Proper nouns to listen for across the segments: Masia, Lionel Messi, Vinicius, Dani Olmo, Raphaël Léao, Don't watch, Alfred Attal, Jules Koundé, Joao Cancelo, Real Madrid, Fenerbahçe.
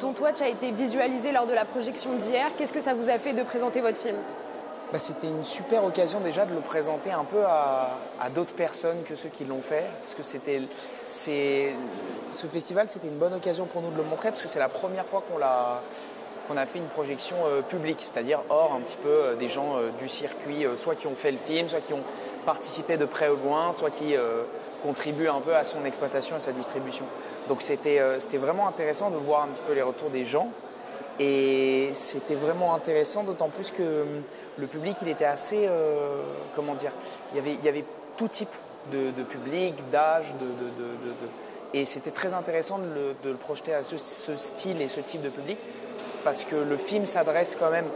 dont Watch a été visualisé lors de la projection d'hier. Qu'est-ce que ça vous a fait de présenter votre film? Bah, c'était une super occasion déjà de le présenter un peu à d'autres personnes que ceux qui l'ont fait. Parce que ce festival, c'était une bonne occasion pour nous de le montrer, parce que c'est la première fois qu'on a fait une projection publique, c'est-à-dire hors un petit peu des gens du circuit, soit qui ont fait le film, soit qui ont participé de près ou loin, soit qui contribuent un peu à son exploitation et sa distribution. Donc c'était vraiment intéressant de voir un petit peu les retours des gens. Et c'était vraiment intéressant, d'autant plus que le public, il était assez, comment dire, il y avait tout type de public, d'âge, et c'était très intéressant de le projeter à ce style et ce type de public, parce que le film s'adresse quand même,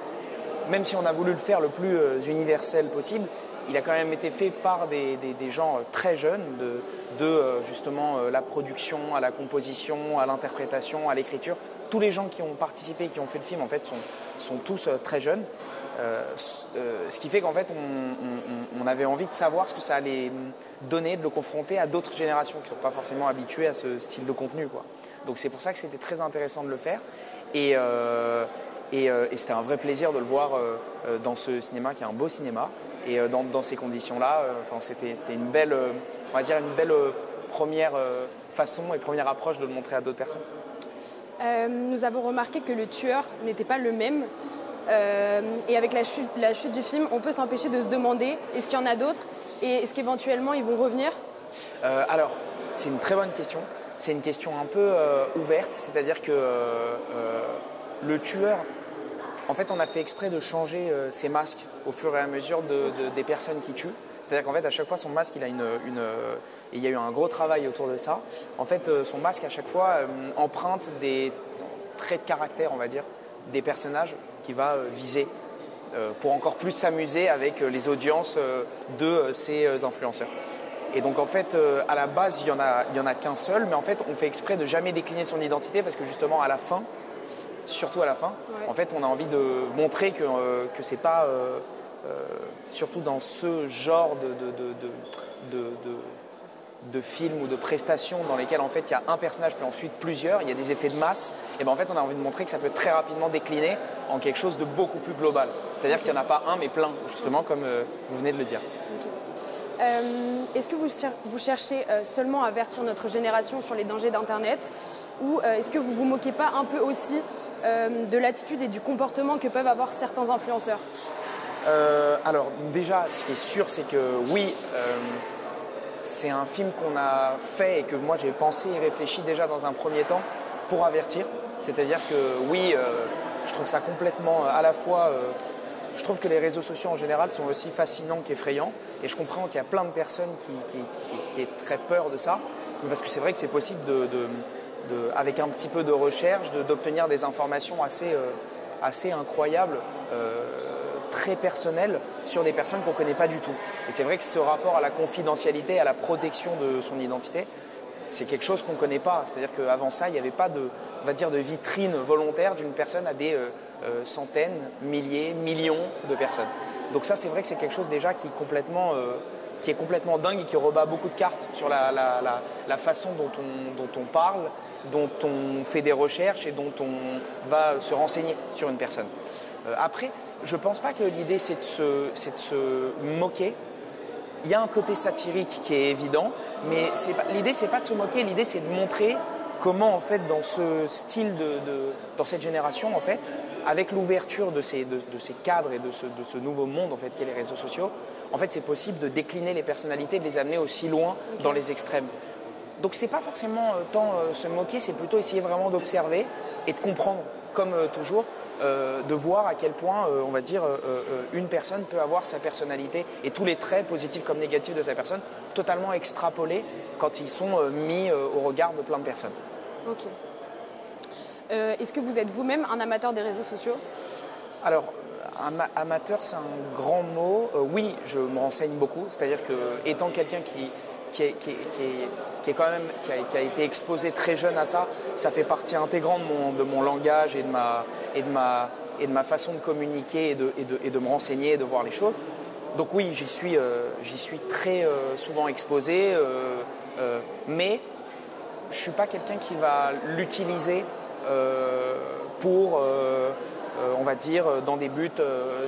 même si on a voulu le faire le plus universel possible, il a quand même été fait par des gens très jeunes, de justement la production, à la composition, à l'interprétation, à l'écriture. Tous les gens qui ont participé et qui ont fait le film, en fait, sont tous très jeunes. Ce qui fait qu'en fait, on avait envie de savoir ce que ça allait donner, de le confronter à d'autres générations qui ne sont pas forcément habituées à ce style de contenu, quoi. Donc c'est pour ça que c'était très intéressant de le faire. Et c'était un vrai plaisir de le voir dans ce cinéma qui est un beau cinéma. Et dans ces conditions-là, c'était une belle, on va dire, une belle première façon et première approche de le montrer à d'autres personnes. Nous avons remarqué que le tueur n'était pas le même. Et avec la chute du film, on peut s'empêcher de se demander est-ce qu'il y en a d'autres et est-ce qu'éventuellement ils vont revenir? Alors, c'est une très bonne question. C'est une question un peu ouverte, c'est-à-dire que le tueur, en fait, on a fait exprès de changer ses masques au fur et à mesure des personnes qui tuent. C'est-à-dire qu'en fait, à chaque fois, son masque, il a et il y a eu un gros travail autour de ça. En fait, son masque, à chaque fois, emprunte des traits de caractère, on va dire, des personnages qu'il va viser pour encore plus s'amuser avec les audiences de ces influenceurs. Et donc, en fait, à la base, il y en a qu'un seul, mais en fait, on fait exprès de jamais décliner son identité parce que justement, à la fin, surtout à la fin, ouais, en fait, on a envie de montrer que c'est pas... surtout dans ce genre de films ou de prestations dans lesquels en fait il y a un personnage puis ensuite plusieurs, il y a des effets de masse, et ben en fait on a envie de montrer que ça peut très rapidement décliner en quelque chose de beaucoup plus global. C'est-à-dire qu'il n'y en a pas un mais plein, justement comme vous venez de le dire. Okay. Est-ce que vous cherchez seulement à avertir notre génération sur les dangers d'Internet, ou est-ce que vous ne vous moquez pas un peu aussi de l'attitude et du comportement que peuvent avoir certains influenceurs? Alors déjà, ce qui est sûr, c'est que oui, c'est un film qu'on a fait et que moi j'ai pensé et réfléchi déjà dans un premier temps pour avertir. C'est-à-dire que oui, je trouve ça complètement à la fois... je trouve que les réseaux sociaux en général sont aussi fascinants qu'effrayants, et je comprends qu'il y a plein de personnes qui aient très peur de ça, parce que c'est vrai que c'est possible, avec un petit peu de recherche, d'obtenir des informations assez incroyables, très personnel sur des personnes qu'on ne connaît pas du tout. Et c'est vrai que ce rapport à la confidentialité, à la protection de son identité, c'est quelque chose qu'on ne connaît pas. C'est-à-dire qu'avant ça, il n'y avait pas de vitrine volontaire d'une personne à des centaines, milliers, millions de personnes. Donc ça, c'est vrai que c'est quelque chose déjà qui est complètement dingue et qui rebat beaucoup de cartes sur la façon dont on parle, dont on fait des recherches et dont on va se renseigner sur une personne. Après, je ne pense pas que l'idée, c'est de se moquer. Il y a un côté satirique qui est évident, mais l'idée, ce n'est pas de se moquer, l'idée, c'est de montrer comment, en fait, dans ce style, dans cette génération, en fait, avec l'ouverture de ces cadres et de ce nouveau monde, en fait, qu'est les réseaux sociaux, en fait, c'est possible de décliner les personnalités, de les amener aussi loin dans les extrêmes. Donc, ce n'est pas forcément tant se moquer, c'est plutôt essayer vraiment d'observer et de comprendre, comme toujours, de voir à quel point, on va dire, une personne peut avoir sa personnalité et tous les traits positifs comme négatifs de sa personne totalement extrapolés quand ils sont mis au regard de plein de personnes. Ok. Est-ce que vous êtes vous-même un amateur des réseaux sociaux? Alors, amateur, c'est un grand mot. Oui, je me renseigne beaucoup. C'est-à-dire que, étant quelqu'un qui a été exposé très jeune à ça, ça fait partie intégrante de mon langage et de ma façon de communiquer et de me renseigner et de voir les choses. Donc oui, j'y suis très souvent exposé, mais je ne suis pas quelqu'un qui va l'utiliser pour, on va dire, dans des buts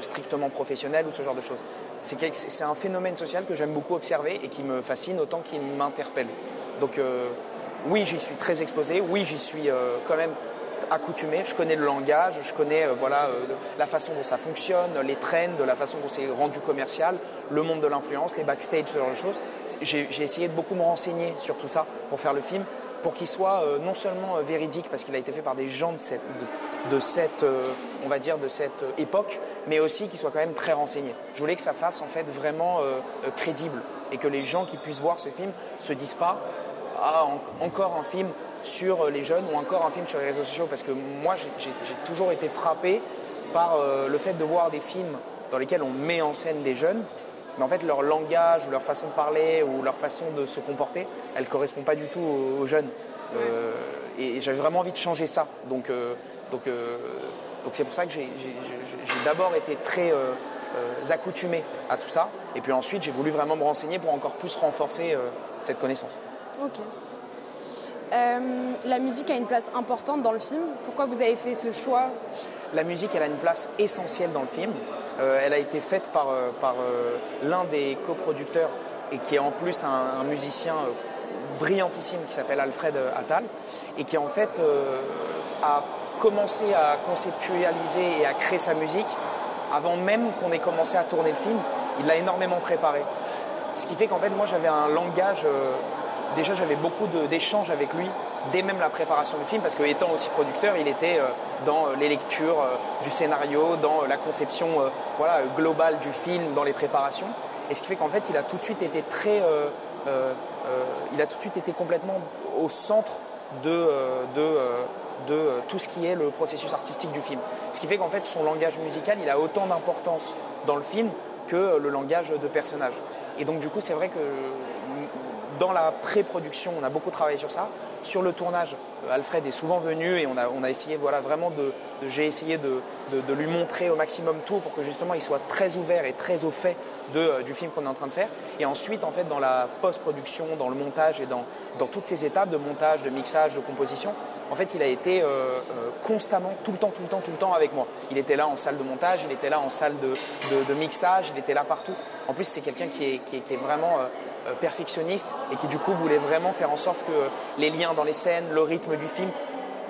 strictement professionnels ou ce genre de choses. C'est un phénomène social que j'aime beaucoup observer et qui me fascine autant qu'il m'interpelle. Donc oui, j'y suis très exposé, oui, j'y suis quand même accoutumé, je connais le langage, je connais voilà, la façon dont ça fonctionne, les trends, la façon dont c'est rendu commercial, le monde de l'influence, les backstage, ce genre de choses. J'ai essayé de beaucoup me renseigner sur tout ça pour faire le film, pour qu'il soit non seulement véridique, parce qu'il a été fait par des gens de cette époque, mais aussi qu'il soit quand même très renseigné. Je voulais que ça fasse en fait vraiment crédible et que les gens qui puissent voir ce film se disent pas « Ah, encore un film sur les jeunes » ou encore un film sur les réseaux sociaux, parce que moi j'ai toujours été frappé par le fait de voir des films dans lesquels on met en scène des jeunes, mais en fait leur langage ou leur façon de parler ou leur façon de se comporter, elle ne correspond pas du tout aux jeunes. Ouais. Et j'avais vraiment envie de changer ça. Donc c'est pour ça que j'ai d'abord été très accoutumé à tout ça, et puis ensuite j'ai voulu vraiment me renseigner pour encore plus renforcer cette connaissance. Ok. La musique a une place importante dans le film. Pourquoi vous avez fait ce choix? La musique, elle a une place essentielle dans le film. Elle a été faite par, l'un des coproducteurs et qui est en plus un musicien brillantissime qui s'appelle Alfred Attal et qui en fait a commencé à conceptualiser et à créer sa musique avant même qu'on ait commencé à tourner le film. Il l'a énormément préparé. Ce qui fait qu'en fait, moi, j'avais un langage... Déjà, j'avais beaucoup d'échanges avec lui, dès même la préparation du film, parce qu'étant aussi producteur, il était dans les lectures du scénario, dans la conception voilà, globale du film, dans les préparations. Et ce qui fait qu'en fait, il a tout de suite été très... il a tout de suite été complètement au centre de tout ce qui est le processus artistique du film. Ce qui fait qu'en fait, son langage musical, il a autant d'importance dans le film que le langage de personnage. Et donc, du coup, c'est vrai que... Dans la pré-production, on a beaucoup travaillé sur ça. Sur le tournage, Alfred est souvent venu et on a essayé, voilà, vraiment j'ai essayé de lui montrer au maximum tout pour que justement il soit très ouvert et très au fait du film qu'on est en train de faire. Et ensuite, en fait, dans la post-production, dans le montage et dans toutes ces étapes de montage, de mixage, de composition, en fait, il a été constamment, tout le temps avec moi. Il était là en salle de montage, il était là en salle de mixage, il était là partout. En plus, c'est quelqu'un qui est vraiment... perfectionniste et qui du coup voulait vraiment faire en sorte que les liens dans les scènes, le rythme du film,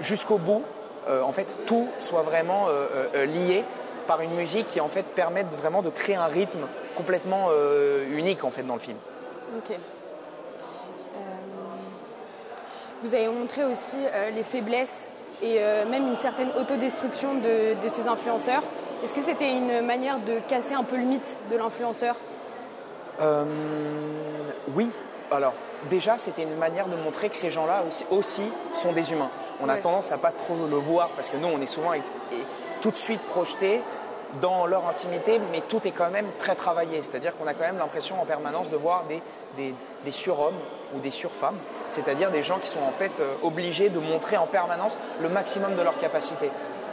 jusqu'au bout, en fait tout soit vraiment lié par une musique qui en fait permette vraiment de créer un rythme complètement unique en fait dans le film. Ok. Vous avez montré aussi les faiblesses et même une certaine autodestruction de ces influenceurs. Est-ce que c'était une manière de casser un peu le mythe de l'influenceur ? Oui, alors déjà c'était une manière de montrer que ces gens-là aussi sont des humains. On a tendance à pas trop le voir parce que nous on est souvent tout de suite projetés dans leur intimité, mais tout est quand même très travaillé, c'est-à-dire qu'on a quand même l'impression en permanence de voir des surhommes ou des surfemmes, c'est-à-dire des gens qui sont en fait obligés de montrer en permanence le maximum de leur capacité.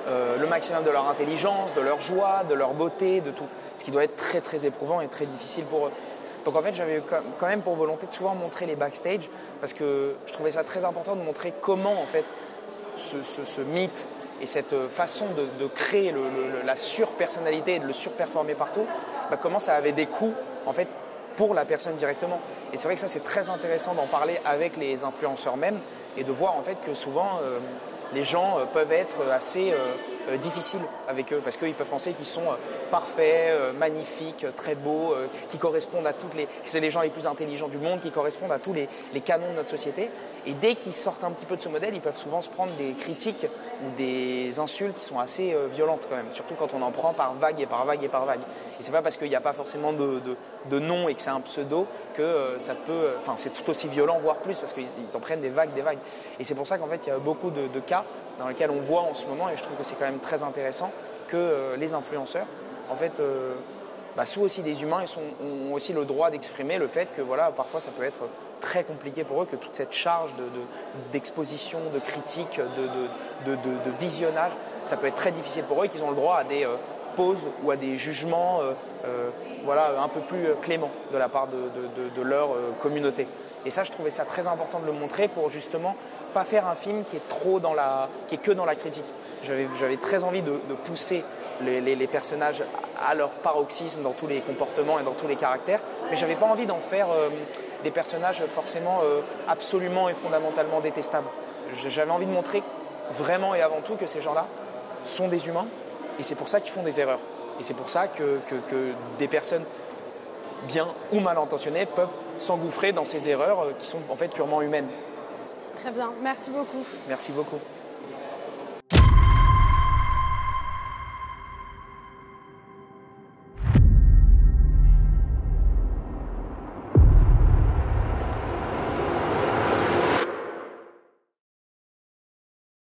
Le maximum de leur intelligence, de leur joie, de leur beauté, de tout. Ce qui doit être très très éprouvant et très difficile pour eux. Donc en fait, j'avais quand même pour volonté de souvent montrer les backstage parce que je trouvais ça très important de montrer comment en fait ce mythe et cette façon de créer la surpersonnalité et de le surperformer partout, bah, comment ça avait des coûts en fait pour la personne directement. Et c'est vrai que ça c'est très intéressant d'en parler avec les influenceurs même et de voir en fait que souvent... les gens peuvent être assez difficiles avec eux parce qu'ils peuvent penser qu'ils sont parfaits, magnifiques, très beaux, qui correspondent à que c'est les gens les plus intelligents du monde, qui correspondent à tous les canons de notre société. Et dès qu'ils sortent un petit peu de ce modèle, ils peuvent souvent se prendre des critiques ou des insultes qui sont assez violentes quand même, surtout quand on en prend par vague et par vague et par vague. Et c'est pas parce qu'il n'y a pas forcément de nom et que c'est un pseudo que ça peut... Enfin, c'est tout aussi violent, voire plus, parce qu'ils en prennent des vagues. Et c'est pour ça qu'en fait, il y a beaucoup de cas dans lesquels on voit en ce moment, et je trouve que c'est quand même très intéressant, que les influenceurs, en fait, sont aussi des humains et ont aussi le droit d'exprimer le fait que, voilà, parfois, ça peut être très compliqué pour eux, que toute cette charge d'exposition, de critique, de visionnage, ça peut être très difficile pour eux et qu'ils ont le droit à des... ou à des jugements voilà, un peu plus cléments de la part de leur communauté. Et ça, je trouvais ça très important de le montrer pour justement pas faire un film qui est trop dans la, qui est que dans la critique. J'avais très envie de pousser les personnages à leur paroxysme dans tous les comportements et dans tous les caractères, mais j'avais pas envie d'en faire des personnages forcément absolument et fondamentalement détestables. J'avais envie de montrer vraiment et avant tout que ces gens-là sont des humains, et c'est pour ça qu'ils font des erreurs. Et c'est pour ça que des personnes bien ou mal intentionnées peuvent s'engouffrer dans ces erreurs qui sont en fait purement humaines. Très bien, merci beaucoup. Merci beaucoup.